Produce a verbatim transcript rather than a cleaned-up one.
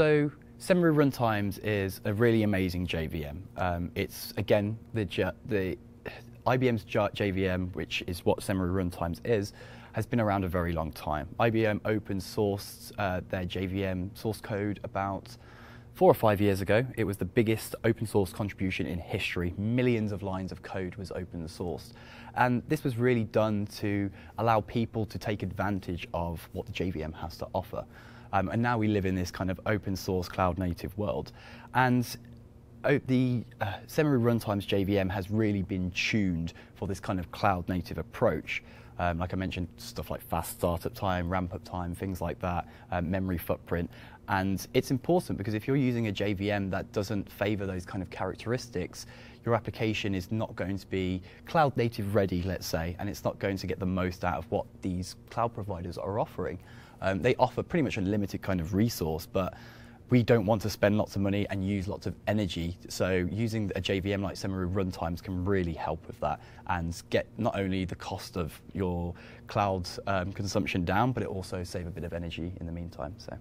So Semeru Runtimes is a really amazing J V M. Um, it's, again, the, the I B M's J V M, which is what Semeru Runtimes is, has been around a very long time. I B M open sourced uh, their J V M source code about four or five years ago. It was the biggest open source contribution in history. Millions of lines of code was open sourced. And this was really done to allow people to take advantage of what the J V M has to offer. Um, and now we live in this kind of open source cloud native world. And Oh, the uh, Semeru Runtimes J V M has really been tuned for this kind of cloud-native approach. Um, like I mentioned, stuff like fast startup time, ramp-up time, things like that, uh, memory footprint. And it's important because if you're using a J V M that doesn't favor those kind of characteristics, your application is not going to be cloud-native ready, let's say, and it's not going to get the most out of what these cloud providers are offering. Um, they offer pretty much a limited kind of resource, but we don't want to spend lots of money and use lots of energy, so using a J V M like Semeru Runtimes can really help with that and get not only the cost of your cloud um, consumption down, but it also save a bit of energy in the meantime. So.